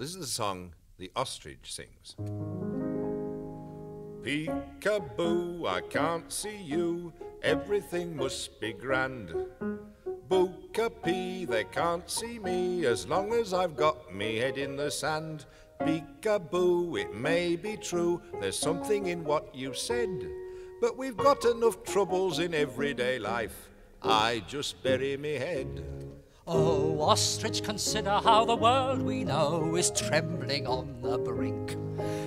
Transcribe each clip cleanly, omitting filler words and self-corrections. This is the song the ostrich sings. Peek-a-boo, I can't see you, everything must be grand. Book-a-pee, they can't see me, as long as I've got me head in the sand. Peek-a-boo, it may be true, there's something in what you said, but we've got enough troubles in everyday life, I just bury me head. Oh, ostrich, consider how the world we know is trembling on the brink.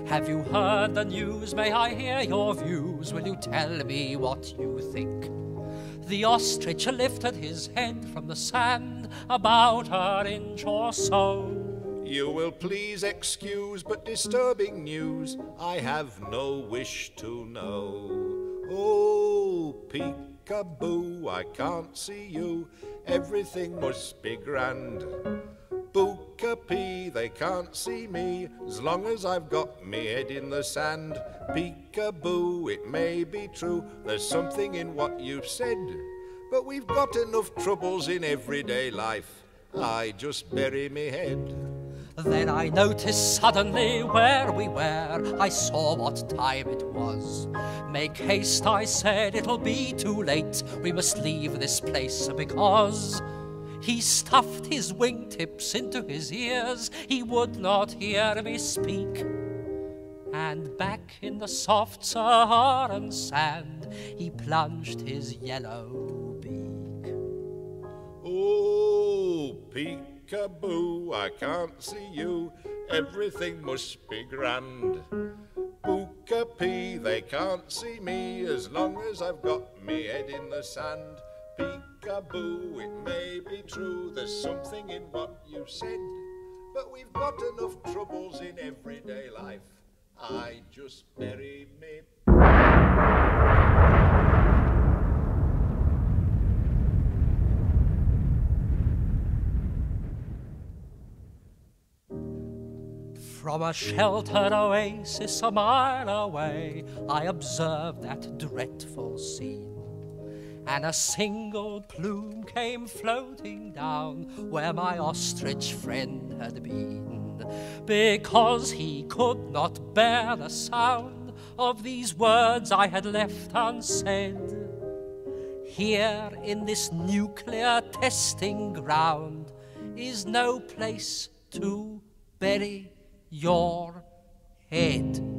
Have you heard the news? May I hear your views? Will you tell me what you think? The ostrich lifted his head from the sand about an inch or so. You will please excuse, but disturbing news I have no wish to know. Oh, peek-a-boo, I can't see you, everything must be grand. Book-a-pee, they can't see me, as long as I've got me head in the sand. Peek-a-boo, it may be true, there's something in what you've said, but we've got enough troubles in everyday life, I just bury me head. Then I noticed suddenly where we were, I saw what time it was. Make haste, I said, it'll be too late, we must leave this place because... He stuffed his wingtips into his ears, he would not hear me speak. And back in the soft Saharan sand, he plunged his yellow beak. Oh, peek-a-boo, I can't see you, everything must be grand. Book-a-pee, they can't see me, as long as I've got me head in the sand. Peek-a-boo, it may be true, there's something in what you said, but we've got enough troubles in everyday life, I just bury me. From a sheltered oasis a mile away, I observed that dreadful scene. And a single plume came floating down where my ostrich friend had been, because he could not bear the sound of these words I had left unsaid. Here in this nuclear testing ground is no place to bury your head.